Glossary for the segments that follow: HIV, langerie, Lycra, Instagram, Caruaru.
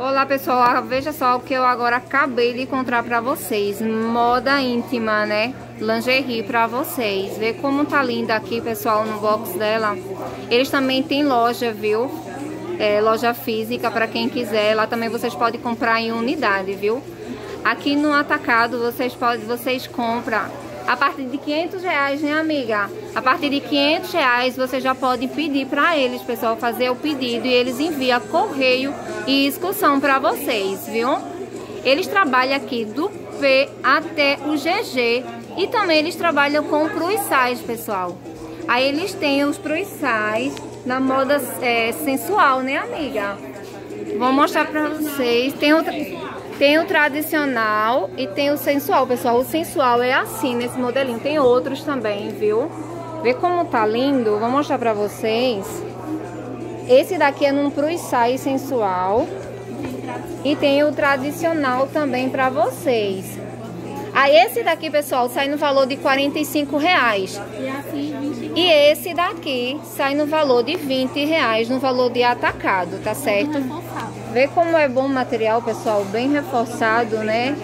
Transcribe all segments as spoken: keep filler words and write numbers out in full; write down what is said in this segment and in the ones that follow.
Olá pessoal, veja só o que eu agora acabei de encontrar pra vocês. Moda íntima, né? Lingerie pra vocês. Vê como tá linda aqui, pessoal, no box dela. Eles também tem loja, viu? É, loja física pra quem quiser. Lá também vocês podem comprar em unidade, viu? Aqui no atacado vocês, podem, vocês compram a partir de quinhentos reais, né, amiga? A partir de quinhentos reais vocês já podem pedir pra eles, pessoal, fazer o pedido e eles enviam correio e excursão pra vocês, viu? Eles trabalham aqui do P até o G G e também eles trabalham com pruissais, pessoal. Aí eles têm os pruissais na moda é, sensual, né, amiga? Vou mostrar pra vocês. Tem outra... Tem o tradicional e tem o sensual, pessoal. O sensual é assim, nesse modelinho. Tem outros também, viu? Vê como tá lindo. Vou mostrar pra vocês. Esse daqui é num pruissai sensual. E tem o tradicional também pra vocês. Aí ah, esse daqui, pessoal, sai no valor de quarenta e cinco reais. E esse daqui sai no valor de vinte reais, no valor de atacado, tá certo? Vê como é bom o material, pessoal, bem reforçado, né?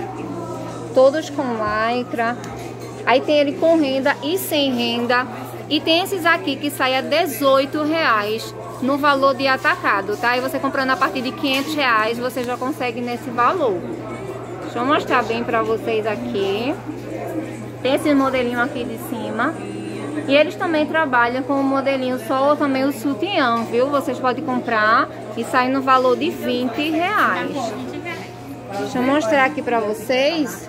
Todos com lycra. Aí tem ele com renda e sem renda. E tem esses aqui que saem a dezoito reais no valor de atacado, tá? E você comprando a partir de quinhentos reais, você já consegue nesse valor. Deixa eu mostrar bem pra vocês aqui. Tem esse modelinho aqui de cima. E eles também trabalham com o modelinho só ou também o sutiã, viu? Vocês podem comprar e sai no valor de vinte reais. Deixa eu mostrar aqui pra vocês.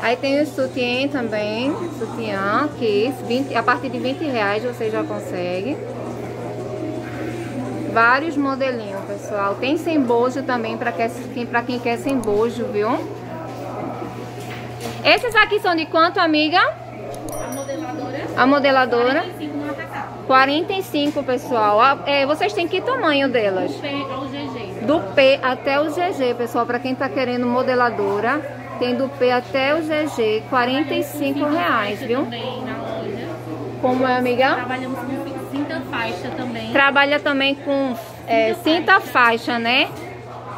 Aí tem o sutiã também. Sutiã aqui, vinte, a partir de vinte reais você já consegue. Vários modelinhos, pessoal. Tem sem bojo também pra quem, pra quem quer sem bojo, viu? Esses aqui são de quanto, amiga? A modeladora. A modeladora. quarenta e cinco, pessoal. É, vocês têm que tamanho delas? Do P ao G G. Do P até o G G, pessoal. Pra quem tá querendo modeladora, tem do P até o G G, quarenta e cinco reais, viu? Como é, amiga? Trabalhamos com cinta faixa também. Trabalha também com é, cinta faixa, né?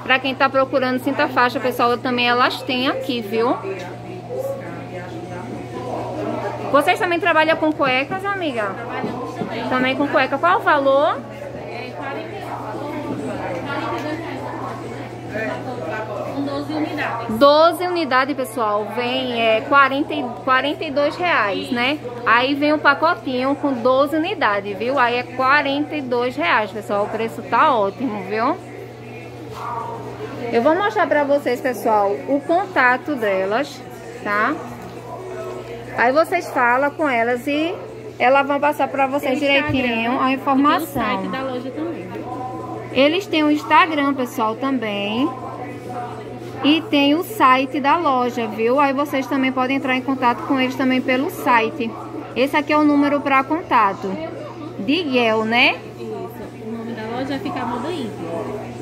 Pra quem tá procurando cinta faixa, pessoal, também elas têm aqui, viu? Vocês também trabalham com cuecas, amiga? Também com cueca. Qual o valor? É quarenta e dois reais. Com doze unidades. doze unidades, pessoal. Vem é, quarenta e dois reais, né? Aí vem um pacotinho com doze unidades, viu? Aí é quarenta e dois reais, pessoal. O preço tá ótimo, viu? Eu vou mostrar pra vocês, pessoal, o contato delas, tá? Aí vocês falam com elas e... elas vão passar para vocês direitinho a informação. Tem o site da loja também. Eles têm o Instagram, pessoal, também. E tem o site da loja, viu? Aí vocês também podem entrar em contato com eles também pelo site. Esse aqui é o número para contato. Diguel, né? Isso. O nome da loja fica Moda Íntima.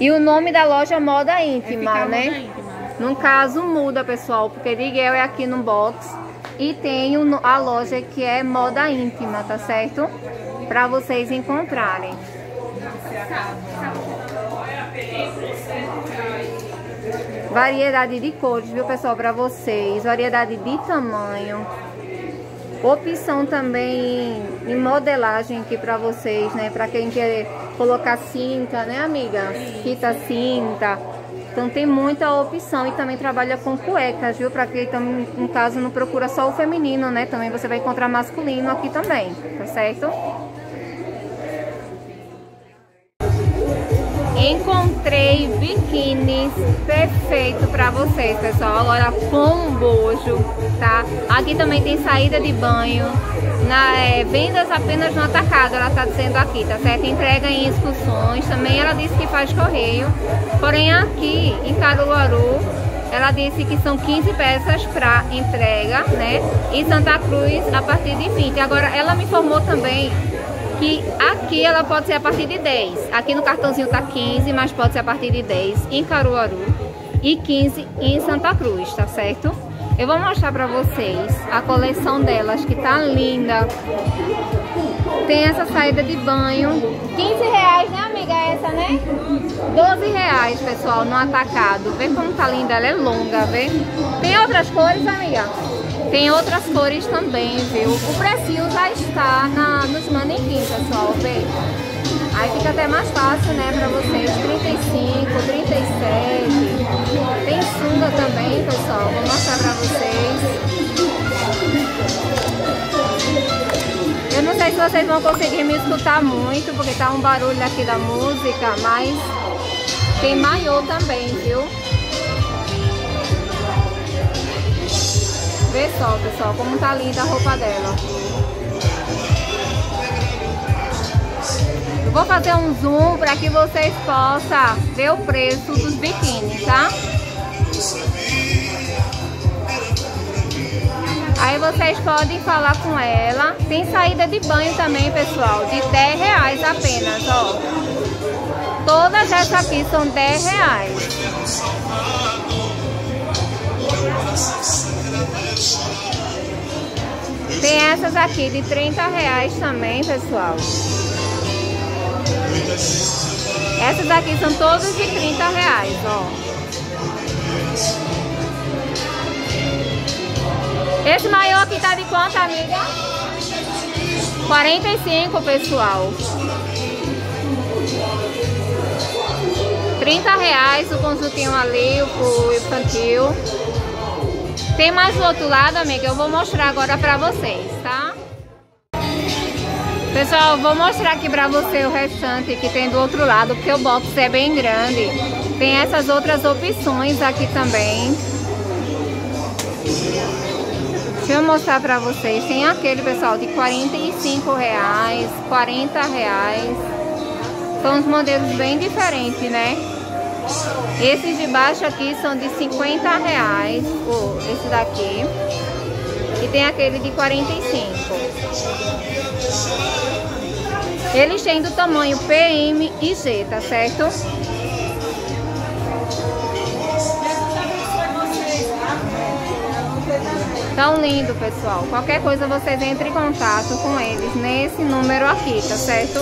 E o nome da loja Moda Íntima, é né? Moda Íntima. No caso, muda, pessoal, porque Diguel é aqui no box. E tem a loja que é Moda Íntima, tá certo? Pra vocês encontrarem. Variedade de cores, viu, pessoal? Pra vocês. Variedade de tamanho. Opção também em modelagem aqui pra vocês, né? Pra quem quer colocar cinta, né, amiga? Fita cinta. Então tem muita opção e também trabalha com cuecas, viu? Pra quem, no caso, não procura só o feminino, né? Também você vai encontrar masculino aqui também, tá certo? Encontrei biquínis perfeito pra vocês, pessoal. Olha, com bojo, tá? Aqui também tem saída de banho. Na, é, vendas apenas no atacado, ela tá dizendo aqui, tá certo? Entrega em excursões, também ela disse que faz correio. Porém aqui em Caruaru, ela disse que são quinze peças para entrega, né? Em Santa Cruz, a partir de vinte. Agora, ela me informou também que aqui ela pode ser a partir de dez. Aqui no cartãozinho tá quinze, mas pode ser a partir de dez em Caruaru e quinze em Santa Cruz, tá certo? Eu vou mostrar pra vocês a coleção delas, que tá linda. Tem essa saída de banho. quinze reais, né, amiga? amiga, essa, né? doze reais, pessoal, no atacado. Vê como tá linda, ela é longa, vê? Tem outras cores, amiga? Tem outras cores também, viu? O precinho já está na, nos manequins, pessoal, vê? Aí fica até mais fácil, né, pra vocês. trinta e cinco, trinta e sete. Tem sunga também, pessoal. Vou mostrar pra vocês. Eu não sei se vocês vão conseguir me escutar muito, porque tá um barulho aqui da música, mas tem maiô também, viu? Vê só, pessoal, como tá linda a roupa dela. Vou fazer um zoom para que vocês possam ver o preço dos biquínis, tá? Aí vocês podem falar com ela. Tem saída de banho também, pessoal, de dez reais apenas, ó. Todas essas aqui são dez reais. Tem essas aqui de trinta reais também, pessoal. Essas aqui são todas de trinta reais, ó. Esse maiô aqui tá de quanto, amiga? quarenta e cinco, pessoal. trinta reais o conjuntinho ali, o infantil. Tem mais do outro lado, amiga, eu vou mostrar agora pra vocês, tá? Pessoal, vou mostrar aqui pra você o restante que tem do outro lado, porque o box é bem grande. Tem essas outras opções aqui também. Deixa eu mostrar pra vocês. Tem aquele, pessoal, de quarenta e cinco reais, quarenta reais. São uns modelos bem diferentes, né? Esses de baixo aqui são de cinquenta reais. Oh, esse daqui. E tem aquele de quarenta e cinco. Eles têm do tamanho P, M e G, tá certo? Tão lindo, pessoal. Qualquer coisa vocês entrem em contato com eles nesse número aqui, tá certo?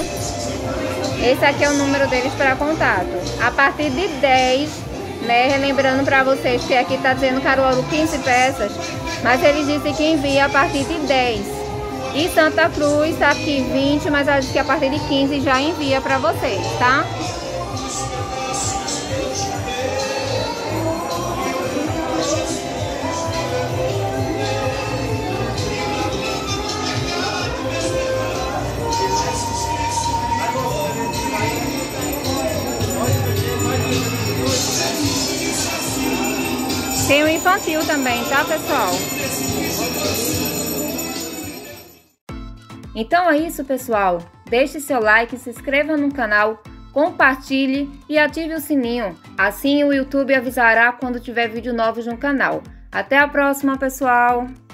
Esse aqui é o número deles para contato. A partir de dez, né? Relembrando para vocês que aqui tá dizendo Caruaru quinze peças, mas eles dizem que envia a partir de dez. E Santa Cruz tá aqui vinte, mas acho que a partir de quinze já envia pra vocês, tá? Tem o infantil também, tá, pessoal? Então é isso, pessoal, deixe seu like, se inscreva no canal, compartilhe e ative o sininho, assim o YouTube avisará quando tiver vídeo novos no canal. Até a próxima, pessoal!